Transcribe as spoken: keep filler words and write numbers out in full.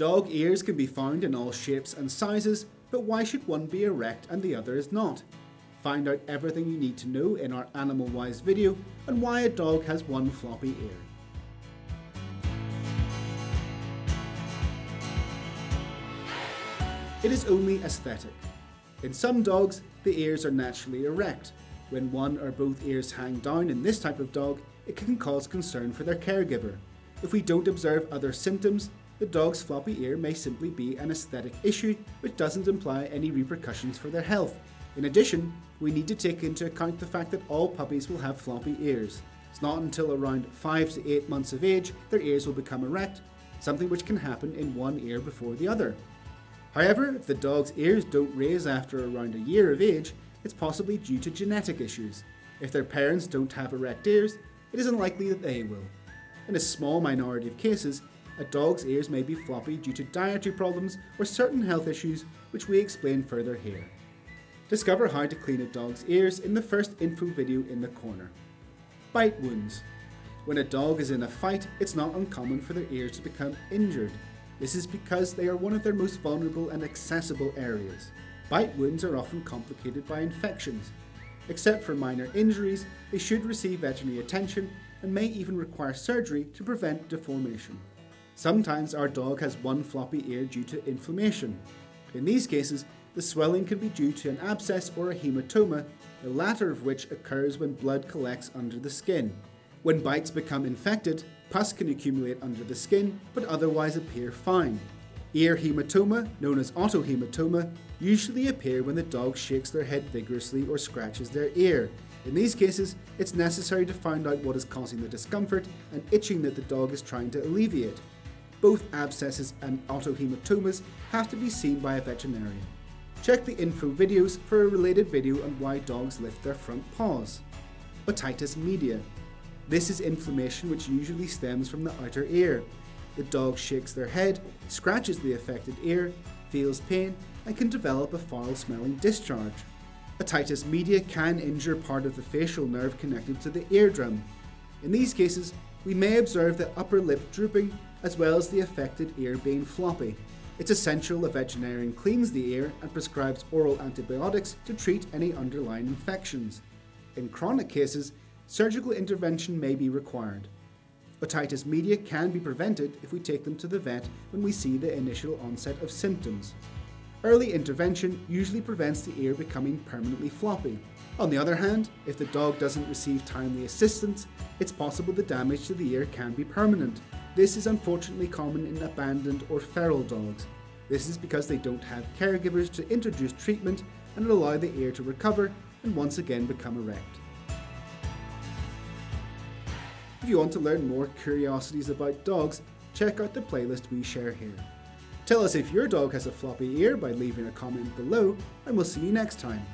Dog ears can be found in all shapes and sizes, but why should one be erect and the other is not? Find out everything you need to know in our AnimalWised video on why a dog has one floppy ear. It is only aesthetic. In some dogs, the ears are naturally erect. When one or both ears hang down in this type of dog, it can cause concern for their caregiver. If we don't observe other symptoms, the dog's floppy ear may simply be an aesthetic issue which doesn't imply any repercussions for their health. In addition, we need to take into account the fact that all puppies will have floppy ears. It's not until around five to eight months of age their ears will become erect, something which can happen in one ear before the other. However, if the dog's ears don't raise after around a year of age, it's possibly due to genetic issues. If their parents don't have erect ears, it is unlikely that they will. In a small minority of cases, a dog's ears may be floppy due to dietary problems or certain health issues, which we explain further here. Discover how to clean a dog's ears in the first info video in the corner. Bite wounds. When a dog is in a fight, it's not uncommon for their ears to become injured. This is because they are one of their most vulnerable and accessible areas. Bite wounds are often complicated by infections. Except for minor injuries, they should receive veterinary attention and may even require surgery to prevent deformation. Sometimes our dog has one floppy ear due to inflammation. In these cases, the swelling can be due to an abscess or a hematoma, the latter of which occurs when blood collects under the skin. When bites become infected, pus can accumulate under the skin but otherwise appear fine. Ear hematoma, known as autohematoma, usually appear when the dog shakes their head vigorously or scratches their ear. In these cases, it's necessary to find out what is causing the discomfort and itching that the dog is trying to alleviate. Both abscesses and autohematomas have to be seen by a veterinarian. Check the info videos for a related video on why dogs lift their front paws. Otitis media. This is inflammation which usually stems from the outer ear. The dog shakes their head, scratches the affected ear, feels pain, and can develop a foul-smelling discharge. Otitis media can injure part of the facial nerve connected to the eardrum. In these cases, we may observe the upper lip drooping as well as the affected ear being floppy. It's essential a veterinarian cleans the ear and prescribes oral antibiotics to treat any underlying infections. In chronic cases, surgical intervention may be required. Otitis media can be prevented if we take them to the vet when we see the initial onset of symptoms. Early intervention usually prevents the ear becoming permanently floppy. On the other hand, if the dog doesn't receive timely assistance, it's possible the damage to the ear can be permanent. This is unfortunately common in abandoned or feral dogs. This is because they don't have caregivers to introduce treatment and allow the ear to recover and once again become erect. If you want to learn more curiosities about dogs, check out the playlist we share here. Tell us if your dog has a floppy ear by leaving a comment below, and we'll see you next time.